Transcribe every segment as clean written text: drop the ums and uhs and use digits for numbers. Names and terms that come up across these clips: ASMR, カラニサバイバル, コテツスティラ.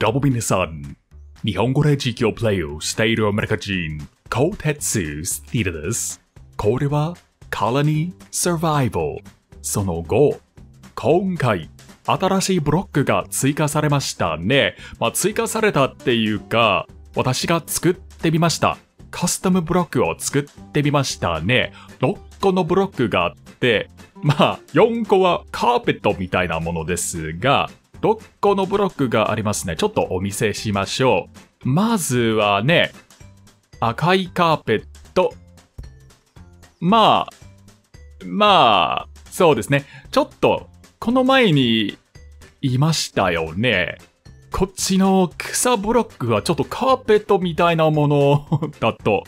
double 皆さん、日本語で実況プレイをしているアメリカ人、コテツスティラです。これは、カラニサバイバル。その後、今回、新しいブロックが追加されましたね。追加されたっていうか、私が作ってみました。カスタムブロックを作ってみましたね。6個のブロックがあって、4個はカーペットみたいなものですが、6個のブロックがありますね。ちょっとお見せしましょう。まずはね、赤いカーペット。そうですね。ちょっと、この前にいましたよね。こっちの草ブロックはちょっとカーペットみたいなものだと。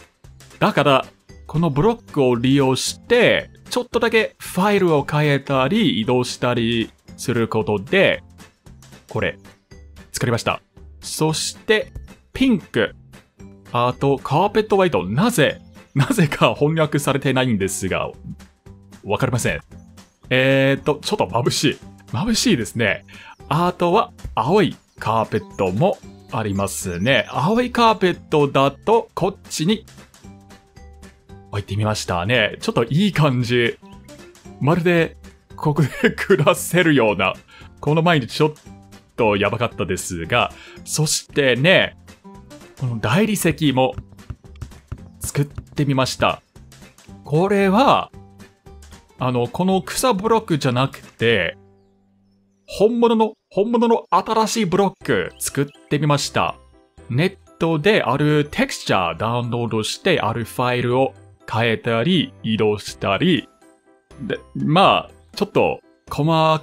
だから、このブロックを利用して、ちょっとだけファイルを変えたり移動したりすることで、これ、作りました。そして、ピンク。あと、カーペットワイト。なぜか翻訳されてないんですが、わかりません。ちょっと眩しい。眩しいですね。あとは、青いカーペットもありますね。青いカーペットだと、こっちに置いてみましたね。ちょっといい感じ。まるで、ここで暮らせるような。この前にちょっとやばかったですが、そしてね、この大理石も作ってみました。これは、この草ブロックじゃなくて、本物の新しいブロック作ってみました。ネットであるテクスチャーダウンロードしてあるファイルを変えたり移動したり。で、ちょっと細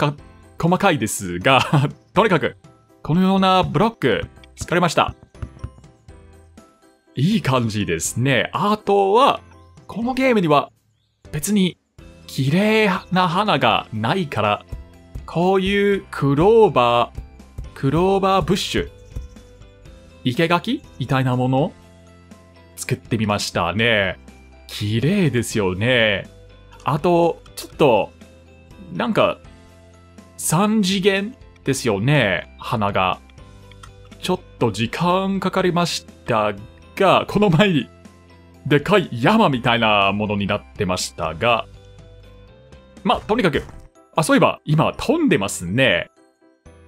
かいですが、とにかく、このようなブロック作れました。いい感じですね。あとは、このゲームには別に綺麗な花がないから、こういうクローバーブッシュ、生垣みたいなものを作ってみましたね。綺麗ですよね。あと、ちょっと、3次元ですよね、花が。ちょっと時間かかりましたが、この前に、でかい山みたいなものになってましたが、とにかく、そういえば、今、飛んでますね。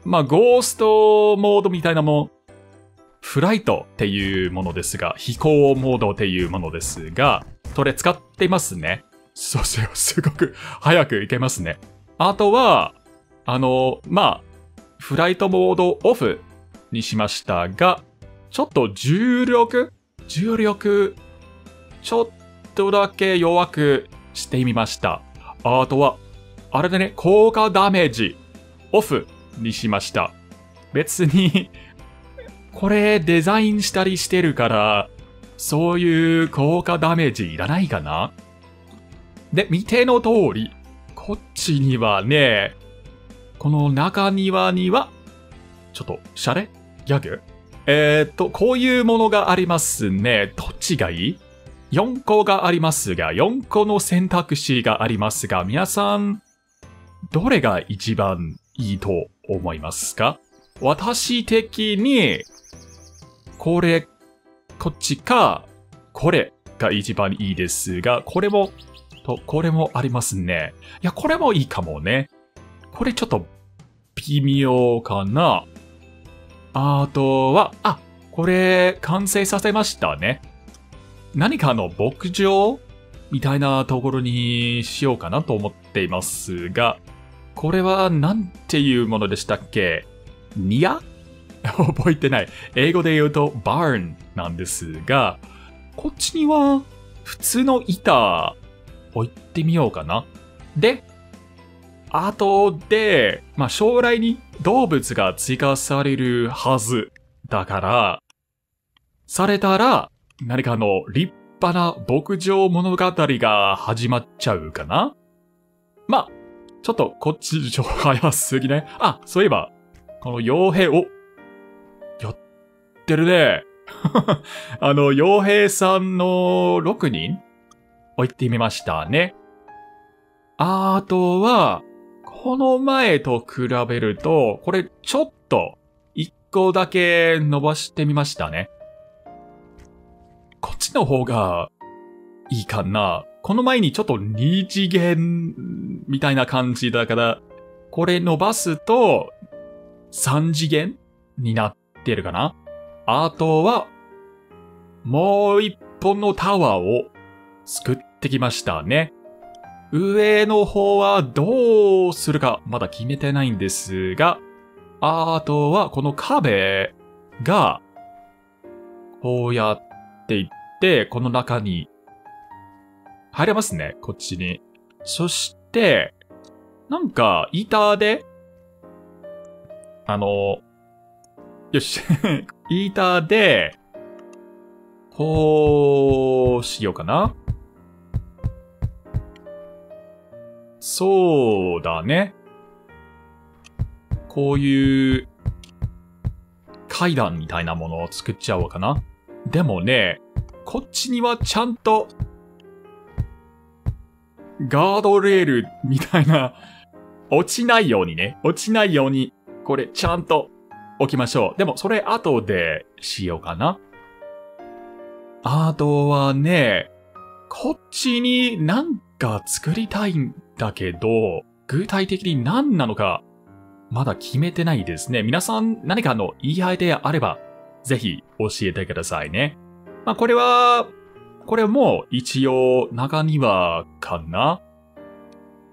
ゴーストモードみたいなもん、フライトっていうものですが、飛行モードっていうものですが、それ使ってますね。そうですよ、すごく早く行けますね。あとは、フライトモードオフにしましたが、ちょっと重力、ちょっとだけ弱くしてみました。あとは、効果ダメージ、オフにしました。別に、これデザインしたりしてるから、そういう効果ダメージいらないかな？で、見ての通り、こっちにはね、この中庭には、ちょっと、シャレ？ギャグ？こういうものがありますね。どっちがいい？4個がありますが、4個の選択肢がありますが、皆さん、どれが一番いいと思いますか？私的に、こっちか、これが一番いいですが、これもありますね。いや、これもいいかもね。これちょっと、微妙かな。あとは、これ、完成させましたね。何か牧場みたいなところにしようかなと思っていますが、これはなんていうものでしたっけ？ニア？覚えてない。英語で言うとバーンなんですが、こっちには普通の板置いてみようかな。で、あとで、将来に動物が追加されるはずだから、されたら、何か立派な牧場物語が始まっちゃうかな？ちょっとこっち早すぎね。そういえば、この傭兵を、やってるね。傭兵さんの6人置いてみましたね。あとは、この前と比べると、これちょっと、1個だけ伸ばしてみましたね。こっちの方がいいかな。この前にちょっと2次元みたいな感じだから、これ伸ばすと3次元になってるかな。あとは、もう一本のタワーを作ってきましたね。上の方はどうするかまだ決めてないんですが、あとはこの壁が、こうやっていって、この中に入れますね、こっちに。そして、なんか板で、よし、板で、こうしようかな。そうだね。こういう階段みたいなものを作っちゃおうかな。でもね、こっちにはちゃんとガードレールみたいな、落ちないようにね、落ちないようにこれちゃんと置きましょう。でもそれ後でしようかな。あとはね、こっちになんか作りたいんだけど、具体的に何なのか、まだ決めてないですね。皆さん何かいいアイデアあれば、ぜひ教えてくださいね。まあこれも一応中庭かな。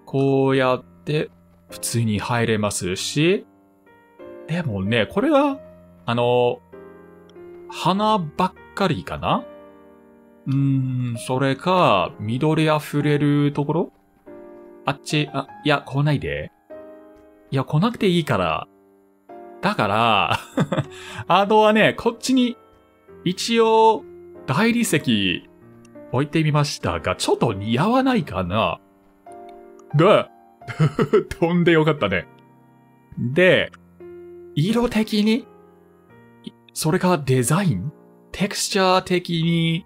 こうやって普通に入れますし、でもね、これは、花ばっかりかな？それか、緑あふれるところ？あっち、あ、いや、来ないで。いや、来なくていいから。だから、あとはね、こっちに、一応、大理石、置いてみましたが、ちょっと似合わないかな。で、飛んでよかったね。で、色的に、それかデザイン？テクスチャー的に、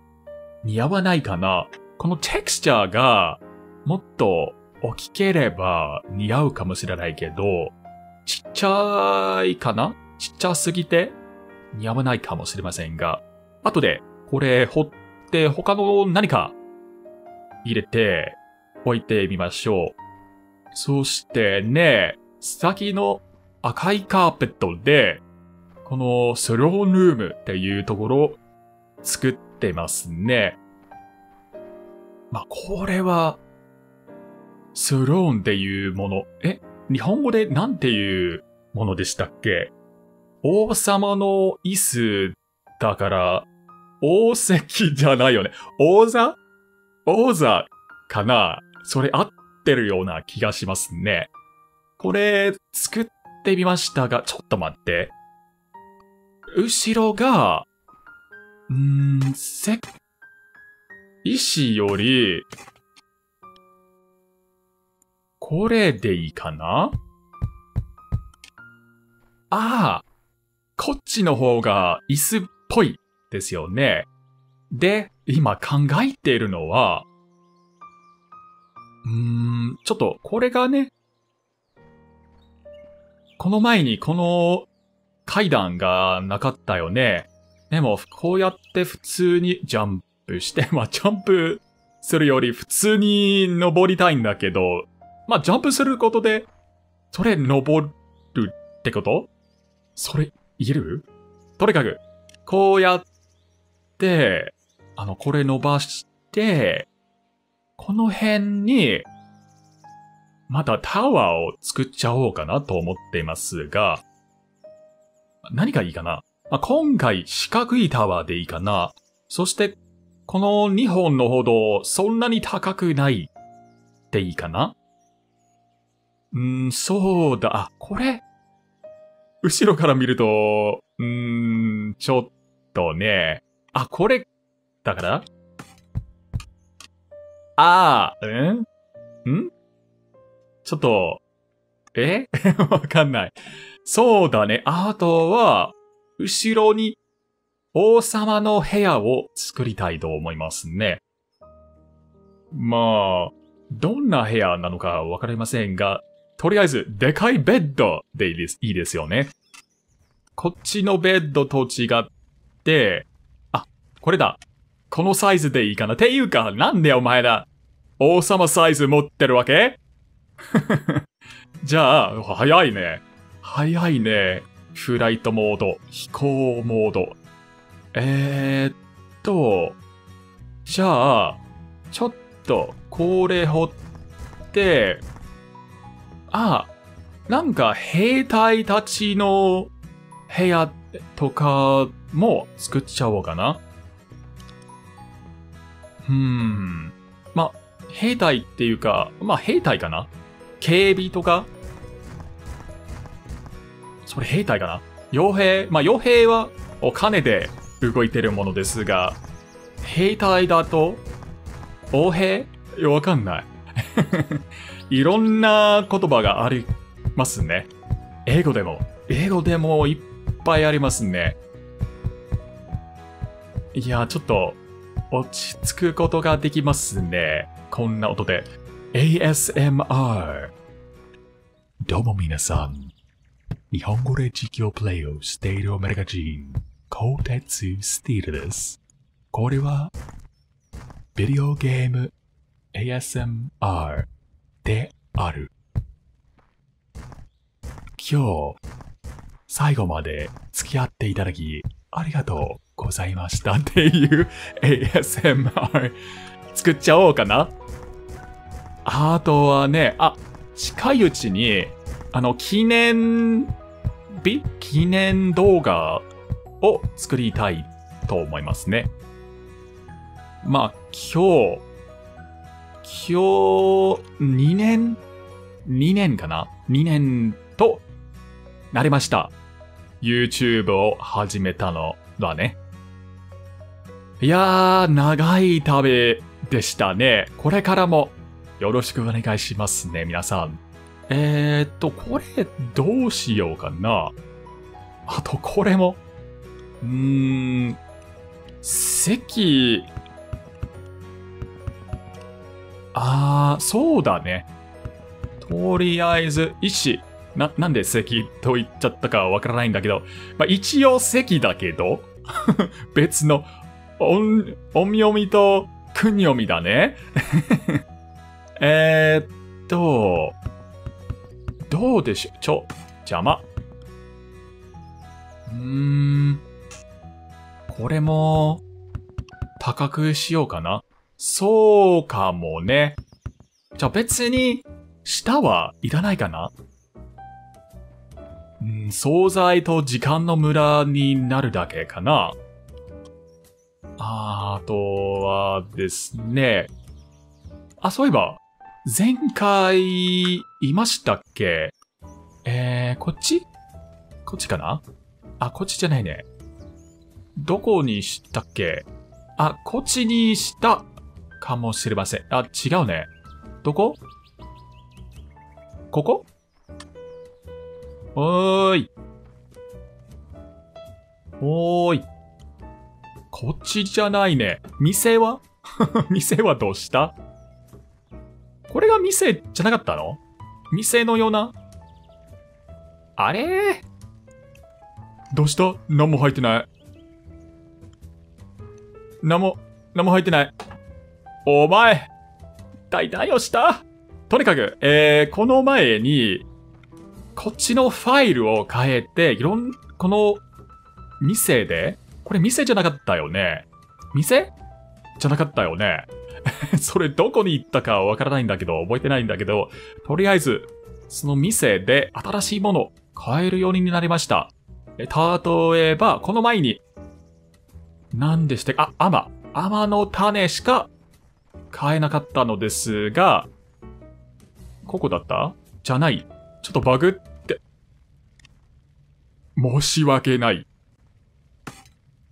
似合わないかな。このテクスチャーがもっと大きければ似合うかもしれないけど、ちっちゃいかな？ちっちゃすぎて似合わないかもしれませんが、後でこれ掘って他の何か入れて置いてみましょう。そしてね、先の赤いカーペットで、このスロールームっていうところを作って出ますね。まあ、これは、スローンっていうもの。日本語でなんていうものでしたっけ？王様の椅子だから、王席じゃないよね。王座かな？それ合ってるような気がしますね。これ、作ってみましたが、ちょっと待って。後ろが、石より、これでいいかな？ああ、こっちの方が椅子っぽいですよね。で、今考えているのは、ちょっとこれがね、この前にこの階段がなかったよね。でも、こうやって普通にジャンプして、まあ、ジャンプするより普通に登りたいんだけど、まあ、ジャンプすることで、それ登るってこと？それ、いる？とにかく、こうやって、これ伸ばして、この辺に、またタワーを作っちゃおうかなと思っていますが、何がいいかな？まあ、今回四角いタワーでいいかな。そして、この2本の歩道、そんなに高くないでいいかな。そうだ。あ、これ。後ろから見ると、ちょっとね。あ、これ、だからああ、んちょっと、わかんない。そうだね。あとは、後ろに王様の部屋を作りたいと思いますね。まあ、どんな部屋なのかわかりませんが、とりあえずでかいベッドでいいですよね。こっちのベッドと違って、あ、これだ。このサイズでいいかな。ていうか、なんでお前ら、王様サイズ持ってるわけじゃあ、早いね。早いね。フライトモード、飛行モード。じゃあ、ちょっと、これ掘って、あ、なんか兵隊たちの部屋とかも作っちゃおうかな。ま、兵隊っていうか、兵隊かな。警備とか。それ兵隊かな。傭兵。傭兵はお金で動いてるものですが、兵隊だと、王兵？わかんない。いろんな言葉がありますね。英語でもいっぱいありますね。いや、ちょっと落ち着くことができますね。こんな音で。ASMR。どうも皆さん。日本語で実況プレイをしているアメリカ人、コテツスティールです。これは、ビデオゲーム ASMR である。今日、最後まで付き合っていただき、ありがとうございましたっていう ASMR 作っちゃおうかな。あとはね、近いうちに、記念動画を作りたいと思いますね。今日、2年かな ?2 年となりました。YouTube を始めたのだね。いやー、長い旅でしたね。これからもよろしくお願いしますね、皆さん。これどうしようかな。あと、これも。席。そうだね。とりあえず、石。なんで席と言っちゃったかわからないんだけど。一応席だけど、別の音読みと訓読みだね。どうでしょう？邪魔。これも、高くしようかな。そうかもね。じゃあ別に、下はいらないかな？惣菜と時間のムラになるだけかな。あとはですね。そういえば、前回、いましたっけ？こっちかな？こっちじゃないね。どこにしたっけ？こっちにしたかもしれません。違うね。どこ？ここ？おーい。こっちじゃないね。店は？店はどうした？これが店じゃなかったの？店のような？あれ？どうした？何も入ってない。何も入ってない。お前、何をした？とにかく、この前に、こっちのファイルを変えて、この、店で、これ店じゃなかったよね。店？じゃなかったよね。それどこに行ったかわからないんだけど、覚えてないんだけど、とりあえず、その店で新しいものを買えるようになりました。例えば、この前に、何でしたっけ？アマの種しか買えなかったのですが、ここだった？じゃない。ちょっとバグって。申し訳ない。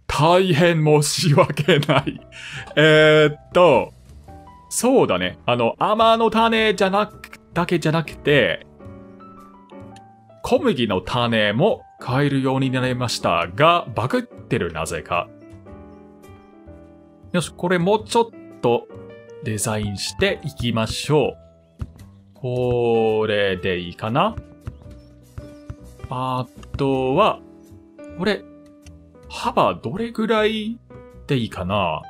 大変申し訳ない。そうだね。アマの種だけじゃなくて、小麦の種も買えるようになりましたが、バグってるなぜか。よし、これもうちょっとデザインしていきましょう。これでいいかな。あとは、これ、幅どれぐらいでいいかな？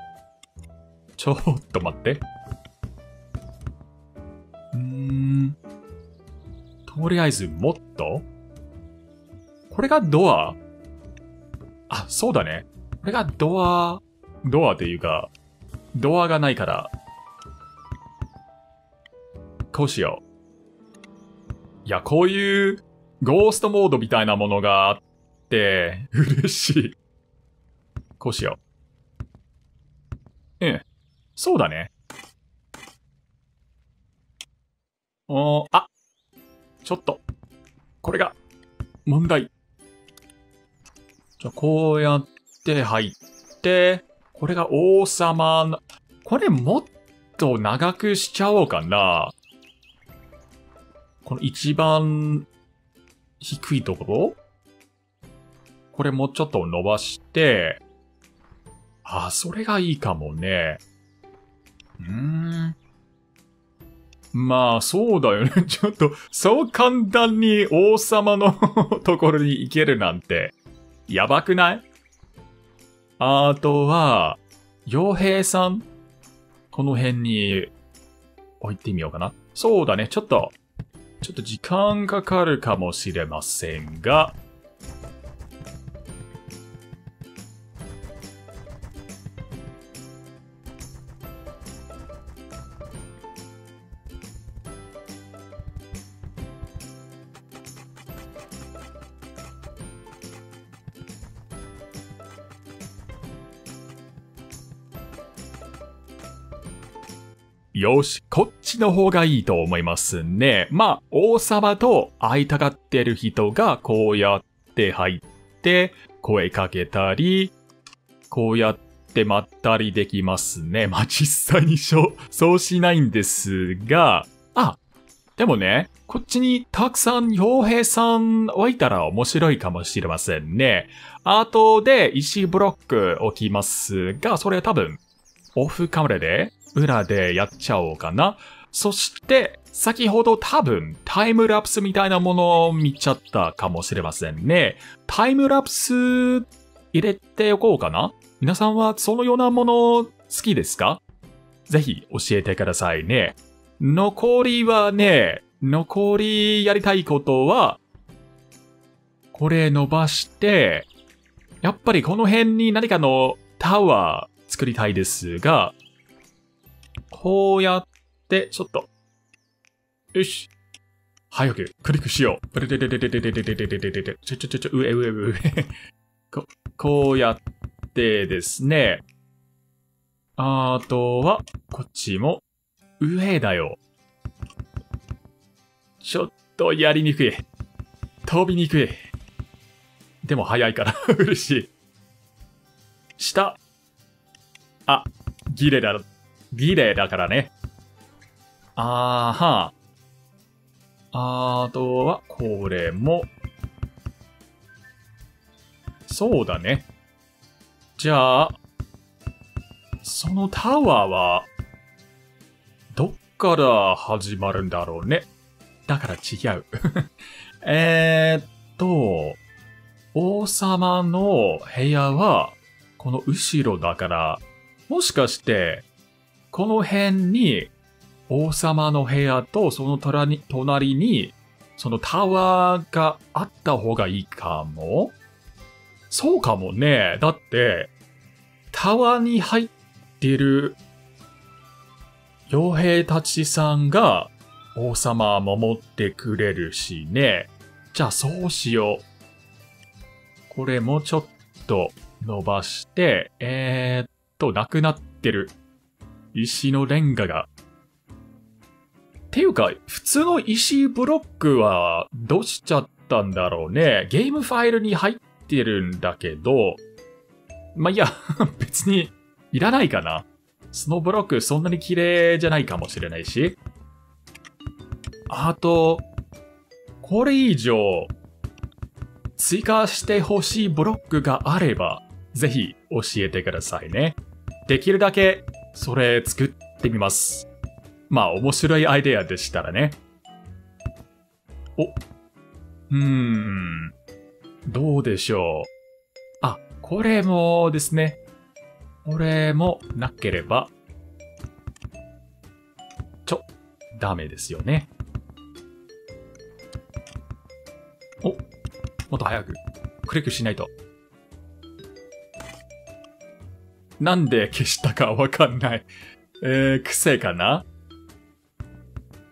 ちょっと待って。とりあえずもっと？これがドア？あ、そうだね。これがドアっていうか、ドアがないから。こうしよう。いや、こういうゴーストモードみたいなものがあって、嬉しい。こうしよう。うん。そうだね。あ、ちょっと。これが、問題。じゃ、こうやって入って、これが王様の、これもっと長くしちゃおうかな。この一番低いところ？これもうちょっと伸ばして、あ、それがいいかもね。まあ、そうだよね。ちょっと、そう簡単に王様のところに行けるなんて、やばくない？あとは、傭兵さん。この辺に置いてみようかな。そうだね。ちょっと時間かかるかもしれませんが。よし、こっちの方がいいと思いますね。まあ、王様と会いたがってる人がこうやって入って、声かけたり、こうやってまったりできますね。まあ、実際にそうしないんですが、あ、でもね、こっちにたくさん傭兵さん置いたら面白いかもしれませんね。後で石ブロック置きますが、それ多分、オフカメラで、裏でやっちゃおうかな。そして、先ほど多分タイムラプスみたいなものを見ちゃったかもしれませんね。タイムラプス入れておこうかな。皆さんはそのようなもの好きですか？ぜひ教えてくださいね。残りやりたいことは、これ伸ばして、やっぱりこの辺に何かのタワー作りたいですが、こうやって、ちょっと。よし。早く、クリックしよう。上。こうやってですね。あとは、こっちも、上だよ。ちょっとやりにくい。飛びにくい。でも早いから、嬉しい。下。あ、ギレだからね。あーはー。あとは、これも。そうだね。じゃあ、そのタワーは、どっから始まるんだろうね。だから違う。王様の部屋は、この後ろだから、もしかして、この辺に、王様の部屋とその隣に、そのタワーがあった方がいいかも？そうかもね。だって、タワーに入ってる、傭兵たちさんが、王様守ってくれるしね。じゃあそうしよう。これもちょっと伸ばして、なくなってる。石のレンガが。っていうか、普通の石ブロックはどうしちゃったんだろうね。ゲームファイルに入ってるんだけど、まあ、いや、別にいらないかな。そのブロックそんなに綺麗じゃないかもしれないし。あと、これ以上追加してほしいブロックがあれば、ぜひ教えてくださいね。できるだけ、それ作ってみます。まあ面白いアイデアでしたらね。どうでしょう。これもですね。これもなければ、ダメですよね。お、もっと早く。クリックしないと。なんで消したかわかんない。癖かな?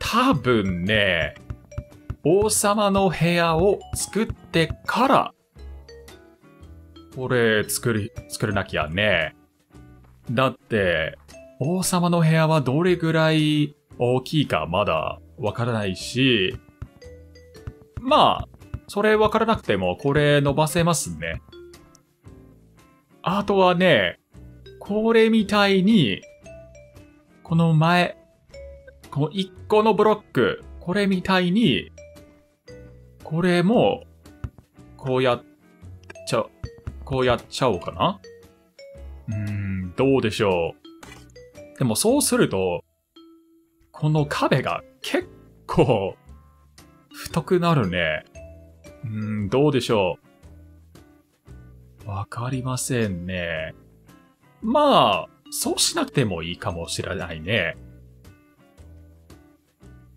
多分ね、王様の部屋を作ってから、これ作らなきゃね。だって、王様の部屋はどれぐらい大きいかまだわからないし、まあ、それわからなくてもこれ伸ばせますね。あとはね、これみたいに、この前、この1個のブロック、これみたいに、これも、こうやっちゃおうかな?どうでしょう。でもそうすると、この壁が結構太くなるね。どうでしょう。わかりませんね。まあ、そうしなくてもいいかもしれないね。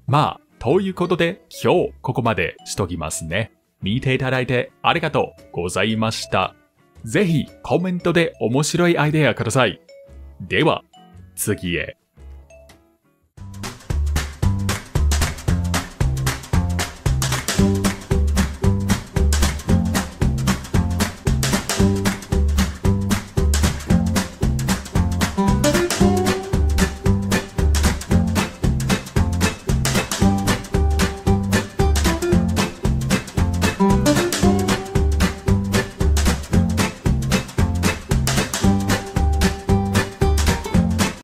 まあ、ということで今日ここまでしときますね。見ていただいてありがとうございました。ぜひコメントで面白いアイデアください。では、次へ。